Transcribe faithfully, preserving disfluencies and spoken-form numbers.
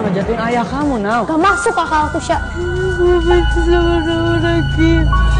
sama jatuhin ayah kamu, Nau. Gak masuk akal aku, Sya. Benci sama orang lagi.